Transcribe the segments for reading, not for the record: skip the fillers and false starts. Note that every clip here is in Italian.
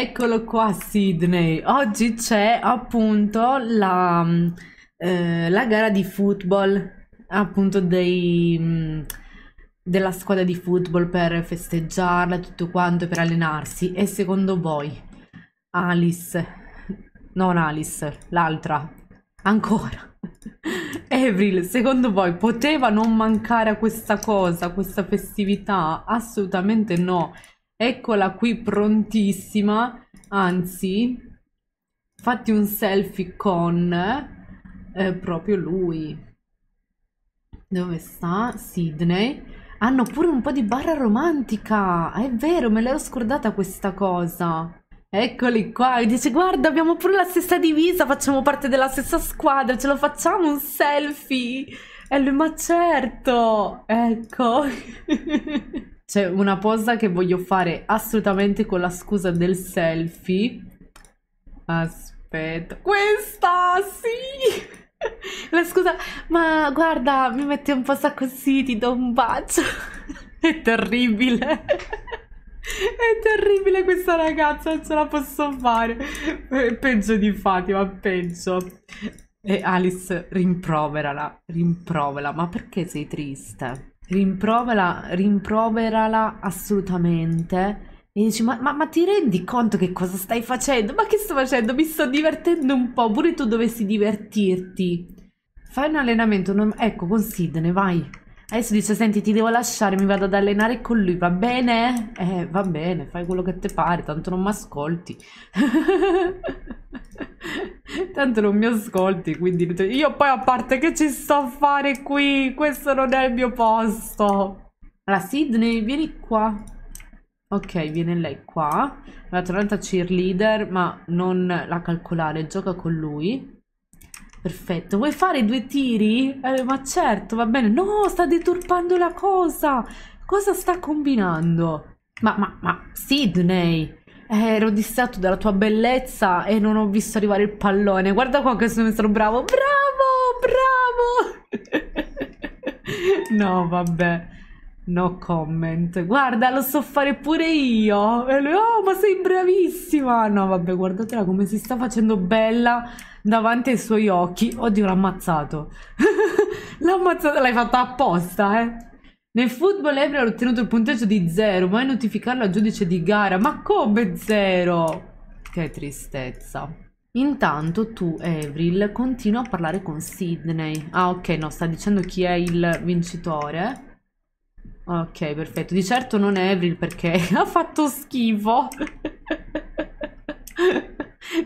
Eccolo qua Sydney, oggi c'è appunto la gara di football, appunto della squadra di football per festeggiarla, tutto quanto, per allenarsi. E secondo voi Avril, secondo voi poteva non mancare a questa cosa, questa festività? Assolutamente no. Eccola qui prontissima, anzi fatti un selfie con proprio lui. Dove sta Sydney? Hanno pure un po' di barra romantica, è vero, me l'ero scordata questa cosa. Eccoli qua, e dice guarda abbiamo pure la stessa divisa, facciamo parte della stessa squadra, ce lo facciamo un selfie? E lui ma certo, ecco. C'è una posa che voglio fare assolutamente con la scusa del selfie. Aspetta, questa sì! La scusa, ma guarda, mi metti un posa così, ti do un bacio. È terribile questa ragazza, non ce la posso fare. È peggio di Fatima, peggio. E Alice, rimproverala, ma perché sei triste? Rimproverala assolutamente. E dici ma ti rendi conto che cosa stai facendo? Ma che sto facendo? Mi sto divertendo un po', pure tu dovessi divertirti. Fai un allenamento, ecco, con Sydney, vai. Adesso dice senti ti devo lasciare, mi vado ad allenare con lui, va bene? Va bene, fai quello che ti pare, tanto non mi ascolti. Tanto non mi ascolti, quindi io poi a parte che ci sto a fare qui, questo non è il mio posto. Allora Sydney vieni qua. Ok, viene lei qua, la tornata cheerleader, ma non la calcolare, gioca con lui. Perfetto, vuoi fare due tiri? Ma certo, va bene. No, sta deturpando la cosa. Cosa sta combinando? Ma Sydney, ero distratto dalla tua bellezza e non ho visto arrivare il pallone. Guarda qua che sono stato bravo. Bravo. No, vabbè. No comment. Guarda, lo so fare pure io. E lui, oh, ma sei bravissima. No, vabbè, guardatela come si sta facendo bella davanti ai suoi occhi. Oddio, l'ha ammazzato. L'ha ammazzato, l'hai fatta apposta, eh. Nel football Avril ha ottenuto il punteggio di 0. Vai a notificarlo al giudice di gara. Ma come 0? Che tristezza. Intanto tu, Avril, continua a parlare con Sydney. Ah, ok, no, sta dicendo chi è il vincitore. Ok, perfetto. Di certo non è Avril perché ha fatto schifo.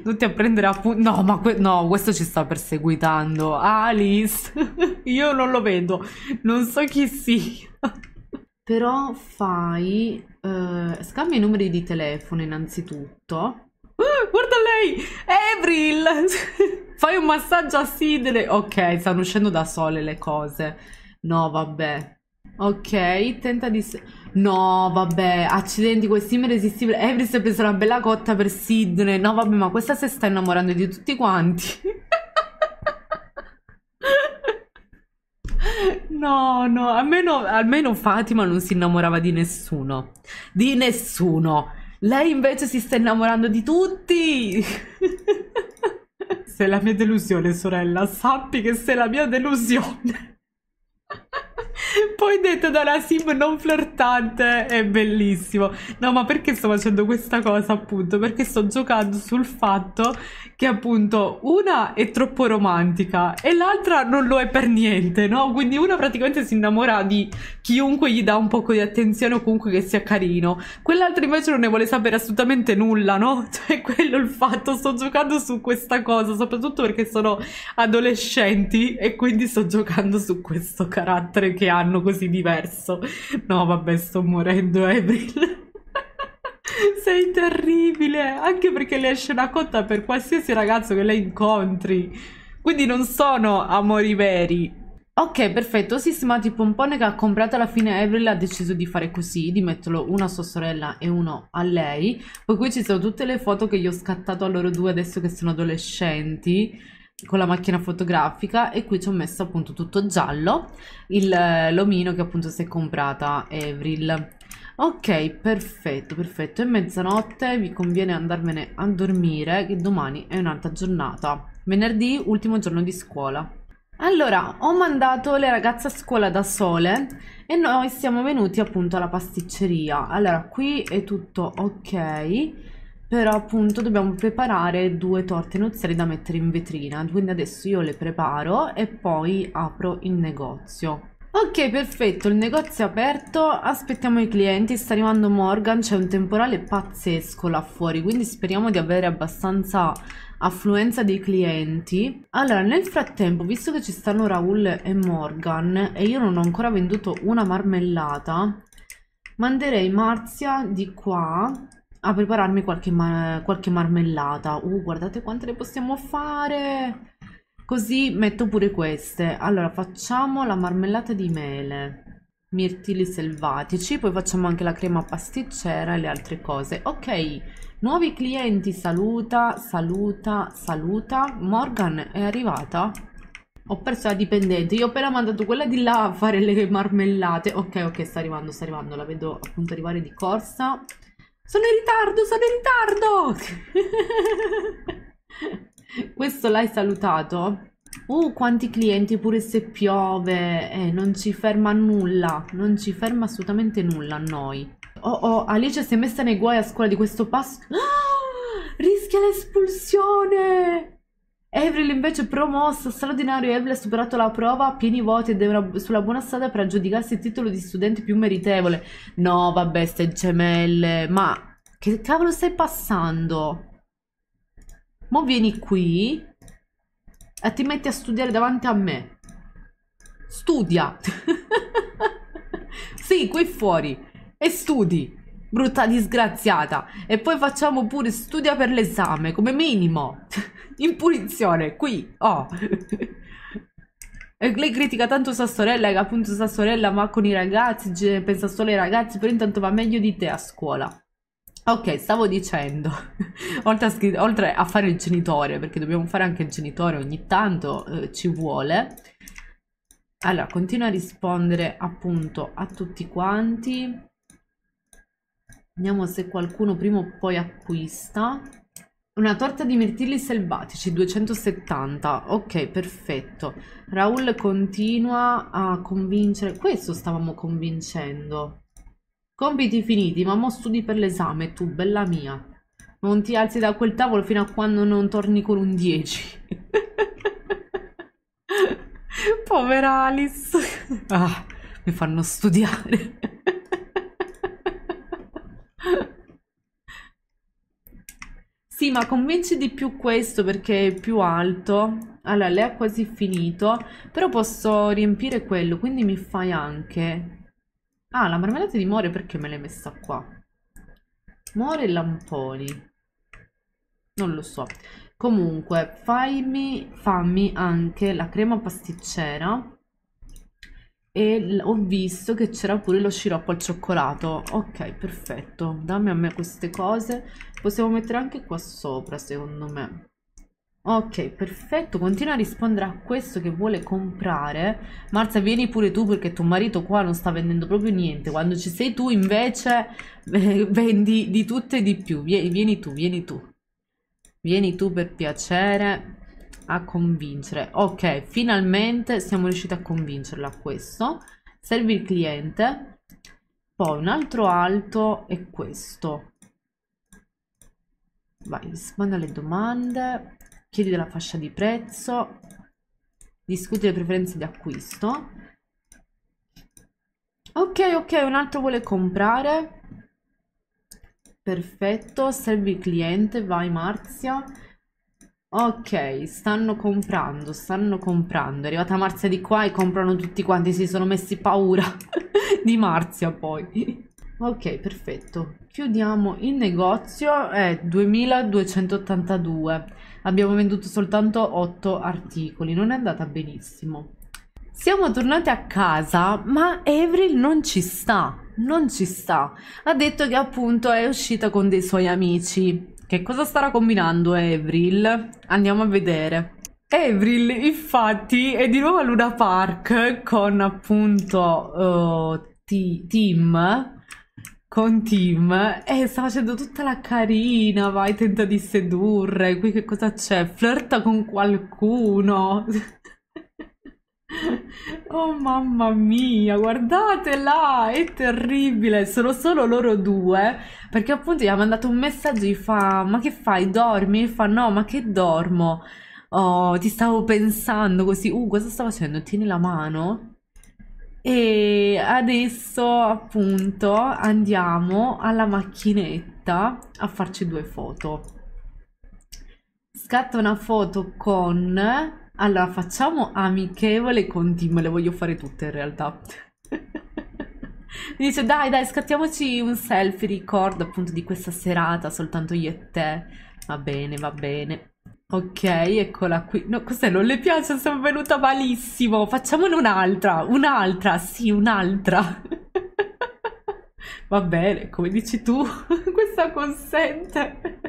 Non ti a prendere appunto. No, ma no, questo ci sta perseguitando. Alice. Io non lo vedo. Non so chi sia. Però fai... scambia i numeri di telefono innanzitutto. Guarda lei! Avril! Fai un massaggio a Sydney. Ok, stanno uscendo da sole le cose. No, vabbè. Ok, tenta di... No, vabbè, accidenti, questi irresistibili. Avril si è presa una bella cotta per Sydney. No, vabbè, ma questa si sta innamorando di tutti quanti. No, no, almeno Fatima non si innamorava di nessuno. Di nessuno. Lei invece si sta innamorando di tutti. Sei la mia delusione, sorella. Sappi che sei la mia delusione. Poi detto da una sim non flirtante è bellissimo. No, ma perché sto facendo questa cosa appunto? Perché sto giocando sul fatto che appunto una è troppo romantica e l'altra non lo è per niente, no? Quindi una praticamente si innamora di chiunque gli dà un poco di attenzione o comunque che sia carino. Quell'altra invece non ne vuole sapere assolutamente nulla, no? Cioè quello è il fatto, sto giocando su questa cosa, soprattutto perché sono adolescenti e quindi sto giocando su questo carattere che hanno così diverso. No vabbè, sto morendo Avril. Sei terribile, anche perché le esce una cotta per qualsiasi ragazzo che lei incontri, quindi non sono amori veri. Ok, perfetto, sì, ma tipo un pompone che ha comprato alla fine Avril ha deciso di fare così, di metterlo uno a sua sorella e uno a lei. Poi qui ci sono tutte le foto che gli ho scattato a loro due adesso che sono adolescenti con la macchina fotografica, e qui ci ho messo appunto tutto giallo l'omino che appunto si è comprata Avril. Ok, perfetto, perfetto. È mezzanotte, vi conviene andarvene a dormire, che domani è un'altra giornata. Venerdì, ultimo giorno di scuola. Allora, ho mandato le ragazze a scuola da sole e noi siamo venuti appunto alla pasticceria. Allora, qui è tutto ok, però appunto dobbiamo preparare 2 torte nuziali da mettere in vetrina, quindi adesso io le preparo e poi apro il negozio. Ok, perfetto, il negozio è aperto, aspettiamo i clienti, sta arrivando Morgan, c'è un temporale pazzesco là fuori, quindi speriamo di avere abbastanza affluenza dei clienti. Allora, nel frattempo, visto che ci stanno Raul e Morgan e io non ho ancora venduto una marmellata, manderei Marzia di qua a prepararmi qualche marmellata. Guardate quante ne possiamo fare! Così metto pure queste. Allora facciamo la marmellata di mele, mirtilli selvatici, poi facciamo anche la crema pasticcera e le altre cose. Ok, nuovi clienti, saluta, saluta, saluta. Morgan è arrivata? Ho perso la dipendente, io ho appena mandato quella di là a fare le marmellate. Ok, ok, sta arrivando, la vedo appunto arrivare di corsa. Sono in ritardo, Questo l'hai salutato? Quanti clienti pure se piove, non ci ferma nulla, non ci ferma assolutamente nulla a noi. Oh, Alice si è messa nei guai a scuola di questo passo. Ah, rischia l'espulsione! Avril invece è promossa, straordinario, Avril ha superato la prova a pieni voti ed è sulla buona strada per aggiudicarsi il titolo di studente più meritevole. No, vabbè, ste gemelle, ma che cavolo stai passando? Mo vieni qui e ti metti a studiare davanti a me. Studia! Sì, qui fuori. E studi, brutta disgraziata. E poi facciamo pure studia per l'esame, come minimo. In punizione, qui. Oh. E lei critica tanto sua sorella, che appunto sua sorella va con i ragazzi, pensa solo ai ragazzi, però intanto va meglio di te a scuola. Ok, stavo dicendo, oltre a fare il genitore, perché dobbiamo fare anche il genitore ogni tanto, ci vuole. Allora, continua a rispondere appunto a tutti quanti. Vediamo se qualcuno prima o poi acquista. Una torta di mirtilli selvatici, 270. Ok, perfetto. Raul continua a convincere. Questo stavamo convincendo. Compiti finiti, ma mo studi per l'esame, tu, bella mia. Non ti alzi da quel tavolo fino a quando non torni con un 10. Povera Alice. Ah, mi fanno studiare. Sì, ma convinci di più questo perché è più alto. Allora, lei ha quasi finito, però posso riempire quello, quindi mi fai anche... Ah, la marmellata di more, perché me l'hai messa qua? More e lamponi. Non lo so. Comunque, fammi anche la crema pasticcera. E ho visto che c'era pure lo sciroppo al cioccolato. Ok, perfetto. Dammi a me queste cose. Possiamo mettere anche qua sopra, secondo me. Ok, perfetto, continua a rispondere a questo che vuole comprare. Marzia, vieni pure tu perché tuo marito qua non sta vendendo proprio niente. Quando ci sei tu invece vendi di tutto e di più. Vieni tu per piacere a convincere. Ok, finalmente siamo riusciti a convincerla a questo. Servi il cliente. Poi un altro alto è questo. Vai, rispondi alle domande. Chiedi della fascia di prezzo, discuti le preferenze di acquisto. Ok, ok, un altro vuole comprare. Perfetto, servi il cliente, vai Marzia. Ok, stanno comprando. È arrivata Marzia di qua e comprano tutti quanti, si sono messi paura di Marzia poi. Ok, perfetto. Chiudiamo il negozio, è 2282. Abbiamo venduto soltanto 8 articoli, non è andata benissimo. Siamo tornati a casa, ma Avril non ci sta. Ha detto che appunto è uscita con dei suoi amici. Che cosa starà combinando Avril? Andiamo a vedere. Avril infatti è di nuovo a Luna Park con appunto Tim, con Tim e sta facendo tutta la carina, vai, tenta di sedurre, qui che cosa c'è? Flirta con qualcuno. Oh mamma mia, guardatela, è terribile. Sono solo loro due, perché appunto gli ha mandato un messaggio, gli fa: ma che fai, dormi? E fa: no, ma che dormo? Oh, ti stavo pensando così. Cosa sta facendo? Tieni la mano. E adesso appunto andiamo alla macchinetta a farci due foto. Scatta una foto con... Allora, facciamo amichevole con Tim, le voglio fare tutte in realtà. Mi dice: dai, dai, scattiamoci un selfie, ricordo appunto di questa serata, soltanto io e te. Va bene, va bene. Ok, eccola qui. No, cos'è? Non le piace? Sono venuta malissimo. Facciamone un'altra, sì, un'altra. Va bene, come dici tu, questa consente.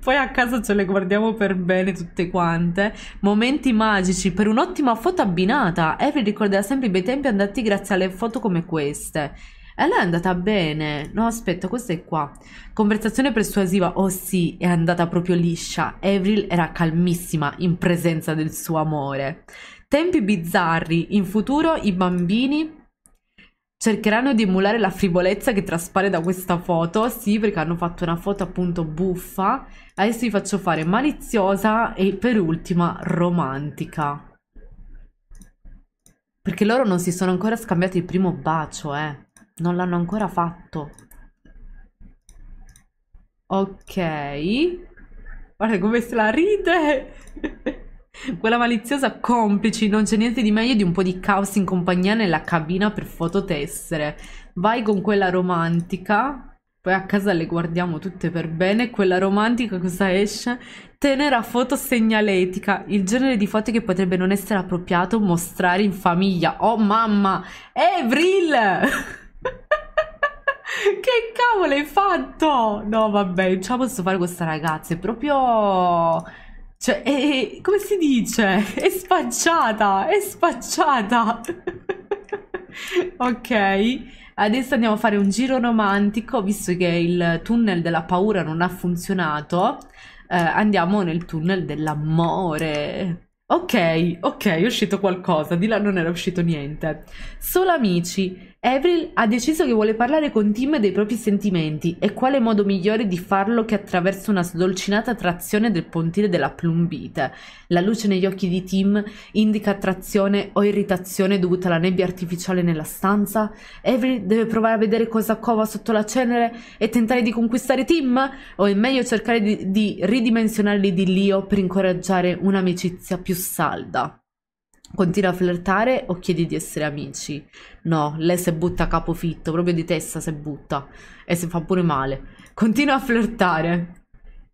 Poi a casa ce le guardiamo per bene tutte quante. Momenti magici per un'ottima foto abbinata. Avril ricorderà sempre i bei tempi andati grazie alle foto come queste. E lei è andata bene. No, aspetta, questa è qua. Conversazione persuasiva. Oh sì, è andata proprio liscia. Avril era calmissima in presenza del suo amore. Tempi bizzarri. In futuro i bambini cercheranno di emulare la frivolezza che traspare da questa foto. Sì, perché hanno fatto una foto appunto buffa. Adesso vi faccio fare maliziosa e per ultima romantica, perché loro non si sono ancora scambiati il primo bacio, non l'hanno ancora fatto. Ok, guarda come se la ride. Quella maliziosa, complici, non c'è niente di meglio di un po' di caos in compagnia nella cabina per fototessere. Vai con quella romantica, poi a casa le guardiamo tutte per bene. Quella romantica cosa esce? Tenera foto segnaletica, il genere di foto che potrebbe non essere appropriato mostrare in famiglia. Oh mamma, Avril! Che cavolo hai fatto? No vabbè, ce la posso fare questa ragazza, è proprio... Cioè, come si dice? È spacciata, è spacciata. Ok, adesso andiamo a fare un giro romantico, visto che il tunnel della paura non ha funzionato, andiamo nel tunnel dell'amore. Ok, è uscito qualcosa, di là non era uscito niente. Solo amici. Avril ha deciso che vuole parlare con Tim dei propri sentimenti, e quale modo migliore di farlo che attraverso una sdolcinata trazione del pontile della plumbite. La luce negli occhi di Tim indica attrazione o irritazione dovuta alla nebbia artificiale nella stanza. Avril deve provare a vedere cosa cova sotto la cenere e tentare di conquistare Tim, o è meglio cercare di ridimensionare l'idillio per incoraggiare un'amicizia più salda. Continua a flirtare o chiedi di essere amici? No, lei si butta a capofitto, proprio di testa si butta, e si fa pure male. Continua a flirtare.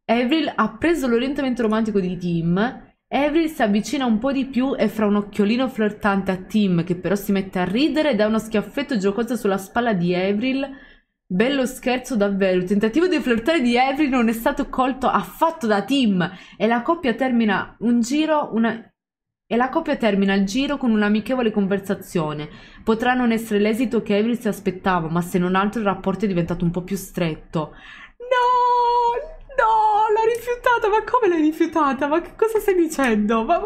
Avril ha preso l'orientamento romantico di Tim. Avril si avvicina un po' di più e fra un occhiolino flirtante a Tim, che però si mette a ridere, e dà uno schiaffetto giocoso sulla spalla di Avril. Bello scherzo davvero, il tentativo di flirtare di Avril non è stato colto affatto da Tim e la coppia termina il giro con un'amichevole conversazione. Potrà non essere l'esito che Avril si aspettava, ma se non altro il rapporto è diventato un po' più stretto. No, no, l'ha rifiutata, ma come l'hai rifiutata? Ma che cosa stai dicendo? Ma.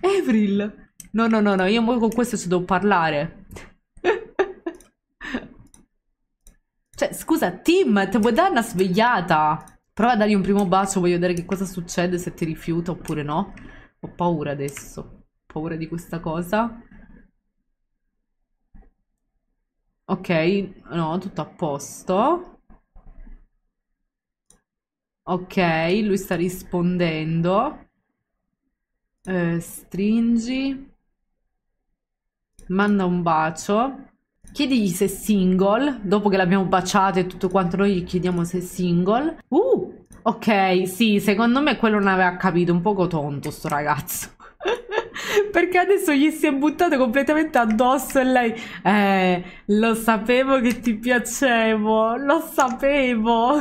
Avril, no, io con questo ci devo parlare. Cioè, scusa, Tim, ti vuoi dare una svegliata? Prova a dargli un primo bacio, voglio vedere che cosa succede, se ti rifiuta oppure no. Ho paura adesso, ho paura di questa cosa. Ok, no, tutto a posto. Ok, lui sta rispondendo. Stringi. Manda un bacio. Chiedigli se è single, dopo che l'abbiamo baciato e tutto quanto noi gli chiediamo se è single. Ok, sì, secondo me quello non aveva capito, un poco tonto sto ragazzo. Perché adesso gli si è buttato completamente addosso e lei... lo sapevo che ti piacevo, lo sapevo.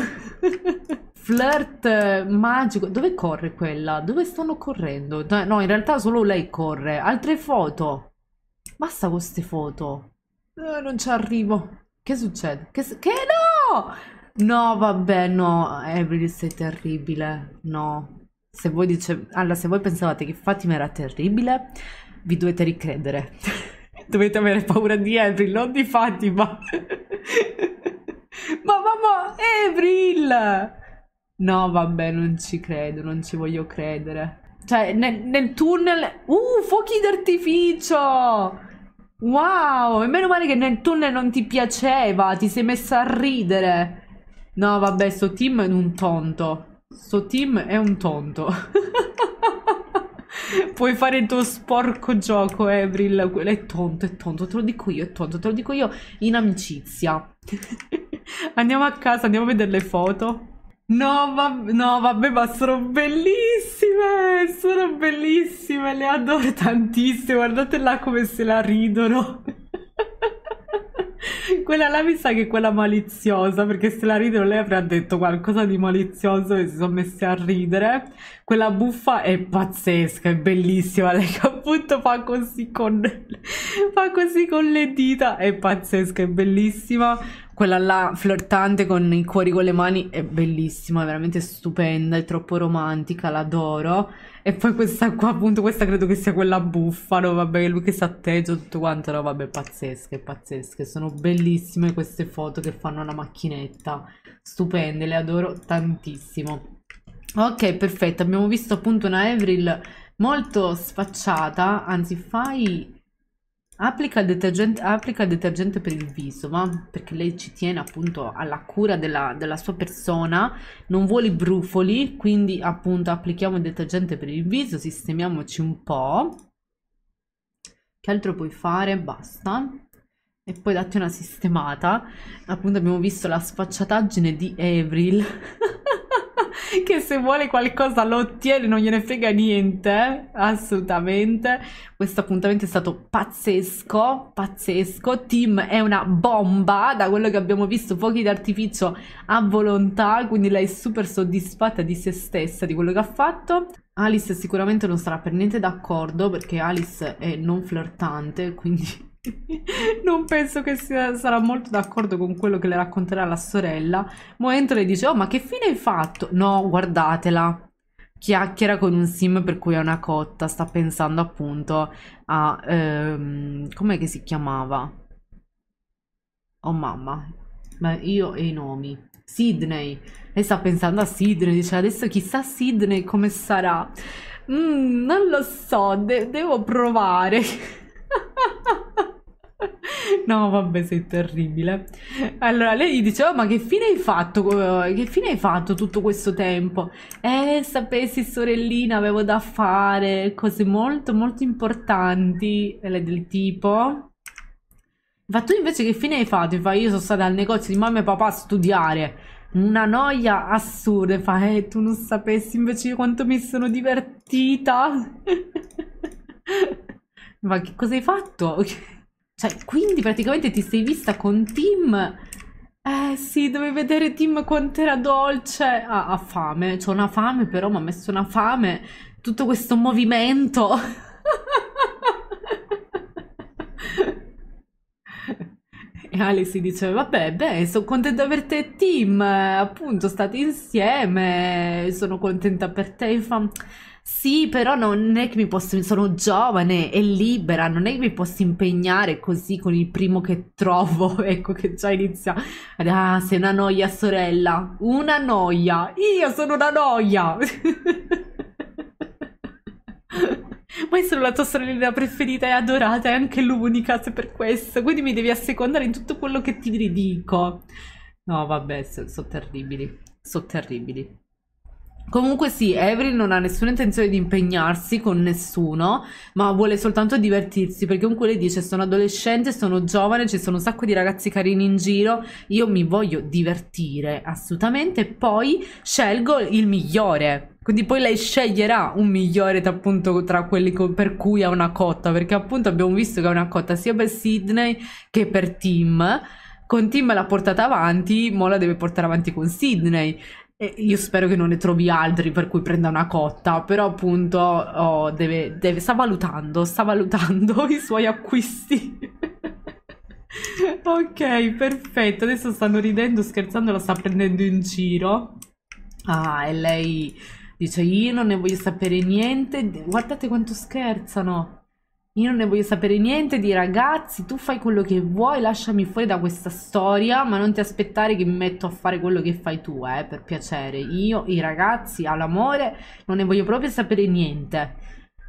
Flirt magico. Dove corre quella? Dove stanno correndo? No, in realtà solo lei corre. Altre foto. Basta con queste foto. Non ci arrivo. Che succede? Che no! No, vabbè, no, Avril, sei terribile. No. Se voi dice... Allora, se voi pensavate che Fatima era terribile, vi dovete ricredere. Dovete avere paura di Avril, non di Fatima. Ma, Avril! No, vabbè, non ci credo, non ci voglio credere. Cioè, nel tunnel... fuochi d'artificio! Wow, e meno male che nel tunnel non ti piaceva, ti sei messa a ridere. No, vabbè, sto team è un tonto. Sto team è un tonto. Puoi fare il tuo sporco gioco, Avril. È tonto, te lo dico io, è tonto, te lo dico io in amicizia. Andiamo a casa, andiamo a vedere le foto. No, vabbè, ma sono bellissime! Sono bellissime, le adoro tantissime. Guardate là come se la ridono. Quella là mi sa che è quella maliziosa, perché se la ridono lei avrà detto qualcosa di malizioso e si sono messi a ridere. Quella buffa è pazzesca, è bellissima. Lei che appunto fa così con le dita, è pazzesca, è bellissima. Quella là flirtante con i cuori con le mani è bellissima, è veramente stupenda, è troppo romantica, l'adoro. E poi questa qua appunto, questa credo che sia quella buffa, no vabbè, lui che si atteggia tutto quanto, no vabbè, pazzesche, pazzesche. Sono bellissime queste foto che fanno una macchinetta, stupende, le adoro tantissimo. Ok, perfetto, abbiamo visto appunto una Avril molto sfacciata, anzi fai... Applica il detergente per il viso, ma perché lei ci tiene appunto alla cura della sua persona, non vuole i brufoli, quindi appunto applichiamo il detergente per il viso, sistemiamoci un po'. Che altro puoi fare? Basta. E poi datti una sistemata. Appunto abbiamo visto la sfacciataggine di Avril. Che se vuole qualcosa lo ottiene, non gliene frega niente, assolutamente. Questo appuntamento è stato pazzesco, pazzesco. Tim è una bomba, da quello che abbiamo visto, fuochi d'artificio a volontà, quindi lei è super soddisfatta di se stessa, di quello che ha fatto. Alice sicuramente non sarà per niente d'accordo, perché Alice è non flirtante, quindi... non penso che sarà molto d'accordo con quello che le racconterà la sorella. Mo entra e dice: oh, ma che fine hai fatto? No, guardatela, chiacchiera con un sim per cui è una cotta. Sta pensando appunto a com'è che si chiamava? Oh mamma, ma io e i nomi. Sydney, lei sta pensando a Sydney, dice adesso chissà Sydney come sarà. Non lo so, devo provare. No vabbè, sei terribile. Allora lei gli dice: oh, ma che fine hai fatto? Che fine hai fatto tutto questo tempo? Sapessi sorellina, avevo da fare cose molto molto importanti. E lei del tipo: ma tu invece che fine hai fatto? E fa: io sono stata al negozio di mamma e papà a studiare, una noia assurda. E fa: tu non sapessi invece quanto mi sono divertita. Ma che cosa hai fatto? Cioè, quindi praticamente ti sei vista con Tim? Eh sì, dovevi vedere Tim quant'era dolce. Ah, ha fame. C'ho una fame però, mi ha messo una fame. Tutto questo movimento. E Alice si dice: vabbè, beh, sono contenta per te Tim. Appunto, state insieme. Sono contenta per te. Sì, però non è che mi posso, sono giovane e libera, non è che mi posso impegnare così con il primo che trovo. Ecco che già inizia. Ah, sei una noia sorella, una noia, io sono una noia. Ma io sono la tua sorellina preferita e adorata, è anche l'unica, se per questo, quindi mi devi assecondare in tutto quello che ti ridico. No vabbè, sono terribili, sono terribili. Comunque sì, Avril non ha nessuna intenzione di impegnarsi con nessuno, ma vuole soltanto divertirsi, perché comunque lei dice: sono adolescente, sono giovane, ci sono un sacco di ragazzi carini in giro, io mi voglio divertire assolutamente, poi scelgo il migliore. Quindi poi lei sceglierà un migliore appunto tra quelli per cui ha una cotta, perché appunto abbiamo visto che ha una cotta sia per Sydney che per Tim. Con Tim l'ha portata avanti, mo la deve portare avanti con Sydney. Io spero che non ne trovi altri per cui prenda una cotta, però appunto sta valutando i suoi acquisti. Ok, perfetto. Adesso stanno ridendo, scherzando, la sta prendendo in giro. Ah, e lei dice: io non ne voglio sapere niente. Guardate quanto scherzano. Io non ne voglio sapere niente di ragazzi, tu fai quello che vuoi, lasciami fuori da questa storia, ma non ti aspettare che mi metto a fare quello che fai tu, per piacere. Io, i ragazzi, all'amore, non ne voglio proprio sapere niente.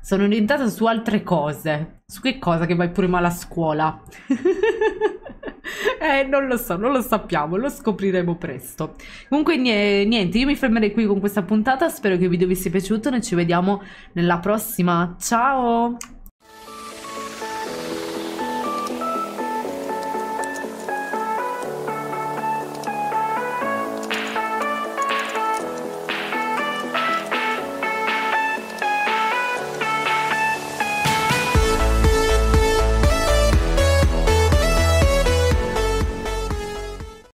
Sono orientata su altre cose. Su che cosa? Che vai pure male a scuola? Non lo so, non lo sappiamo, lo scopriremo presto. Comunque niente, io mi fermerei qui con questa puntata, spero che il video vi sia piaciuto, noi ci vediamo nella prossima. Ciao!